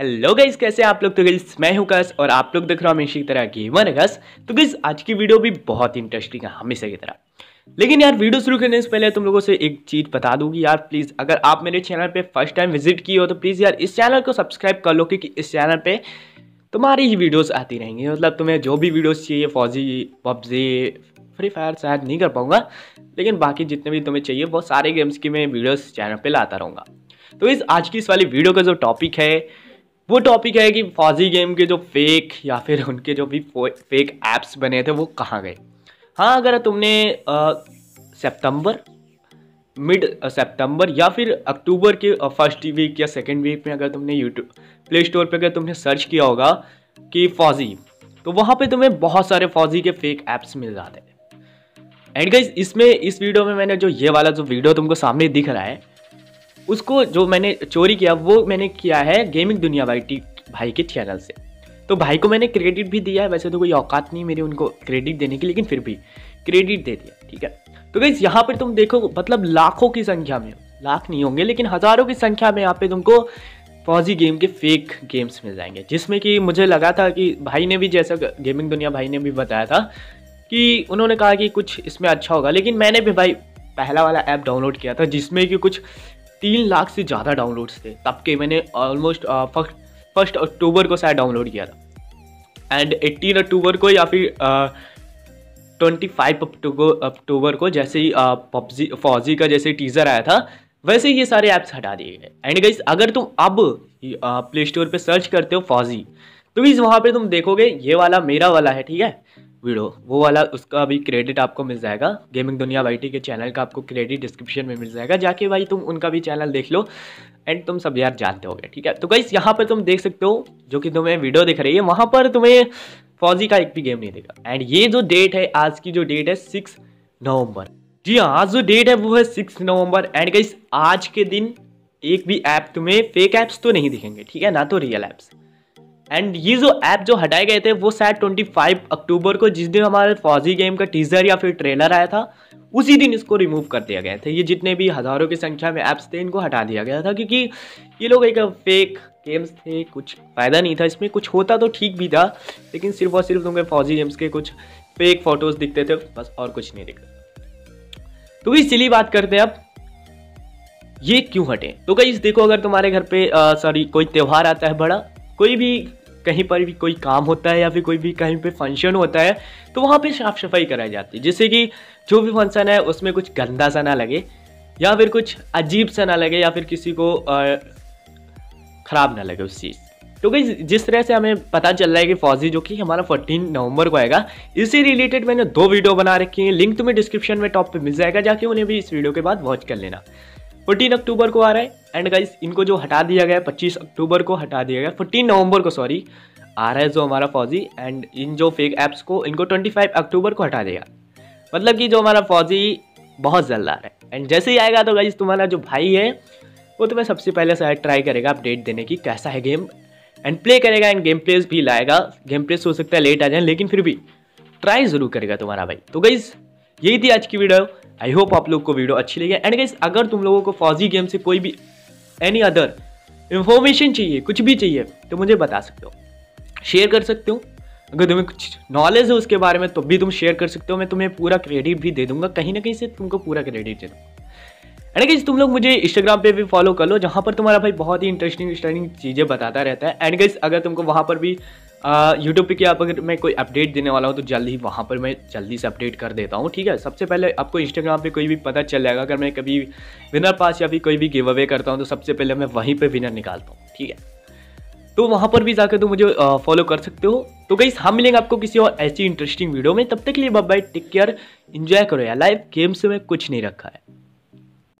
Hello guys, कैसे आप लोग। तो गाइज मैं हूँ कस और आप लोग देख रहे हो हमेशा की तरह गेमर कस। तो गाइज आज की वीडियो भी बहुत इंटरेस्टिंग है हमेशा की तरह, लेकिन यार वीडियो शुरू करने से पहले तुम लोगों से एक चीज़ बता दूंगी यार, प्लीज़ अगर आप मेरे चैनल पे फर्स्ट टाइम विजिट किए हो तो प्लीज़ यार इस चैनल को सब्सक्राइब कर लो, क्योंकि इस चैनल पे तुम्हारी ही वीडियोस आती रहेंगी। मतलब तुम्हें जो भी वीडियोस चाहिए, फौजी, पबजी, फ्री फायर शायद नहीं कर पाऊँगा, लेकिन बाकी जितने भी तुम्हें चाहिए वो सारे गेम्स की मैं वीडियोज़ चैनल पर लाता रहूँगा। तो इस आज की इस वाली वीडियो का जो टॉपिक है वो टॉपिक है कि फौजी गेम के जो फेक या फिर उनके जो भी फेक ऐप्स बने थे वो कहाँ गए। हाँ, अगर तुमने मिड सितंबर या फिर अक्टूबर के फर्स्ट वीक या सेकंड वीक में अगर तुमने यूट्यूब प्ले स्टोर पर अगर तुमने सर्च किया होगा कि फौजी, तो वहाँ पे तुम्हें बहुत सारे फौजी के फेक ऐप्स मिल जाते हैं। एंड गाइस इसमें इस वीडियो में मैंने जो ये वाला जो वीडियो तुमको सामने दिख रहा है उसको जो मैंने चोरी किया वो मैंने किया है गेमिंग दुनिया भाई के चैनल से। तो भाई को मैंने क्रेडिट भी दिया है, वैसे तो कोई औकात नहीं मेरी उनको क्रेडिट देने की, लेकिन फिर भी क्रेडिट दे दिया, ठीक है। तो गाइस यहाँ पर तुम देखो, मतलब लाखों की संख्या में, लाख नहीं होंगे लेकिन हज़ारों की संख्या में यहाँ पे तुमको फौजी गेम के फेक गेम्स मिल जाएंगे, जिसमें कि मुझे लगा था कि भाई ने भी, जैसा गेमिंग दुनिया भाई ने भी बताया था कि उन्होंने कहा कि कुछ इसमें अच्छा होगा, लेकिन मैंने भी भाई पहला वाला ऐप डाउनलोड किया था जिसमें कि कुछ 3 लाख से ज़्यादा डाउनलोड्स थे, तब के मैंने ऑलमोस्ट फर्स्ट अक्टूबर को शायद डाउनलोड किया था। एंड 18 अक्टूबर को या फिर 25 अक्टूबर को जैसे ही पबजी फौजी का जैसे टीज़र आया था वैसे ही ये सारे ऐप्स हटा दिए गए। एंड गाइस अगर तुम अब प्ले स्टोर पे सर्च करते हो फौजी, तो भी वहाँ पे तुम देखोगे ये वाला मेरा वाला है, ठीक है, वीडियो वो वाला, उसका भी क्रेडिट आपको मिल जाएगा। गेमिंग दुनिया वाई टी के चैनल का आपको क्रेडिट डिस्क्रिप्शन में मिल जाएगा, जाके भाई तुम उनका भी चैनल देख लो एंड तुम सब यार जानते होगे, ठीक है। तो गाइस यहाँ पर तुम देख सकते हो जो कि तुम्हें वीडियो दिख रही है, वहाँ पर तुम्हें फौजी का एक भी गेम नहीं दिखा। एंड ये जो डेट है, आज की जो डेट है 6 नवंबर, जी हाँ आज जो डेट है वो है 6 नवंबर। एंड गाइस आज के दिन एक भी ऐप तुम्हें फेक ऐप्स तो नहीं दिखेंगे, ठीक है, ना तो रियल ऐप्स। एंड ये जो ऐप जो हटाए गए थे वो शायद 25 अक्टूबर को, जिस दिन हमारे फौजी गेम का टीज़र या फिर ट्रेलर आया था, उसी दिन इसको रिमूव कर दिया गया था। ये जितने भी हज़ारों की संख्या में ऐप्स थे इनको हटा दिया गया था, क्योंकि ये लोग एक फेक गेम्स थे, कुछ फ़ायदा नहीं था इसमें, कुछ होता तो ठीक भी था, लेकिन सिर्फ और सिर्फ तुम्हें फौजी गेम्स के कुछ फेक फ़ोटोज़ दिखते थे बस, और कुछ नहीं दिखता। तो इसीलिए बात करते हैं अब ये क्यों हटे। तो गाइस देखो, अगर तुम्हारे घर पे कोई त्यौहार आता है बड़ा, कोई भी कहीं पर भी कोई काम होता है या फिर कोई भी कहीं पे फंक्शन होता है, तो वहाँ पे साफ सफाई कराई जाती है, जिससे कि जो भी फंक्शन है उसमें कुछ गंदा सा ना लगे या फिर कुछ अजीब सा ना लगे या फिर किसी को ख़राब ना लगे उस चीज़। तो गाइस जिस तरह से हमें पता चल रहा है कि फौजी जो कि हमारा 14 नवंबर को आएगा, इसी रिलेटेड मैंने 2 वीडियो बना रखी हैं, लिंक तुम्हें डिस्क्रिप्शन में टॉप पे मिल जाएगा, जाके उन्हें भी इस वीडियो के बाद वॉच कर लेना। 14 अक्टूबर को आ रहा है। एंड गाइस इनको जो हटा दिया गया 25 अक्टूबर को हटा दिया गया, 14 नवंबर को सॉरी आ रहा है जो हमारा फौजी। एंड इन जो फेक ऐप्स को इनको 25 अक्टूबर को हटा देगा, मतलब कि जो हमारा फौजी बहुत जल्द आ रहा है। एंड जैसे ही आएगा तो गाइस तुम्हारा जो भाई है वो तुम्हें सबसे पहले शायद ट्राई करेगा अपडेट देने की, कैसा है गेम, एंड प्ले करेगा एंड गेम प्लेस भी लाएगा। गेम प्लेस हो सकता है लेट आ जाए, लेकिन फिर भी ट्राई ज़रूर करेगा तुम्हारा भाई। तो गाइस यही थी आज की वीडियो, आई होप आप लोग को वीडियो अच्छी लगी। एंड गाइस अगर तुम लोगों को फौजी गेम से कोई भी एनी अदर इन्फॉर्मेशन चाहिए, कुछ भी चाहिए, तो मुझे बता सकते हो, शेयर कर सकते हो। अगर तुम्हें कुछ नॉलेज है उसके बारे में तो भी तुम शेयर कर सकते हो, मैं तुम्हें पूरा क्रेडिट भी दे दूंगा, कहीं ना कहीं से तुमको पूरा क्रेडिट दे दूँगा। एंड गाइस तुम लोग मुझे इंस्टाग्राम पे भी फॉलो कर लो, जहाँ पर तुम्हारा भाई बहुत ही इंटरेस्टिंग चीज़ें बताता रहता है। एंड गाइस अगर तुमको वहाँ पर भी यूट्यूब पे कि आप अगर मैं कोई अपडेट देने वाला हूँ तो जल्द ही वहाँ पर मैं जल्दी से अपडेट कर देता हूँ, ठीक है। सबसे पहले आपको इंस्टाग्राम पे कोई भी पता चल जाएगा, अगर मैं कभी विनर पास या फिर कोई भी गिव अवे करता हूँ तो सबसे पहले मैं वहीं पे विनर निकालता हूँ, ठीक है। तो वहाँ पर भी जाकर तुम मुझे फॉलो कर सकते हो। तो गाइस हम मिलेंगे आपको किसी और ऐसी इंटरेस्टिंग वीडियो में, तब तक के लिए bye bye, take care, enjoy करो यार लाइफ, गेम से मैं कुछ नहीं रखा है।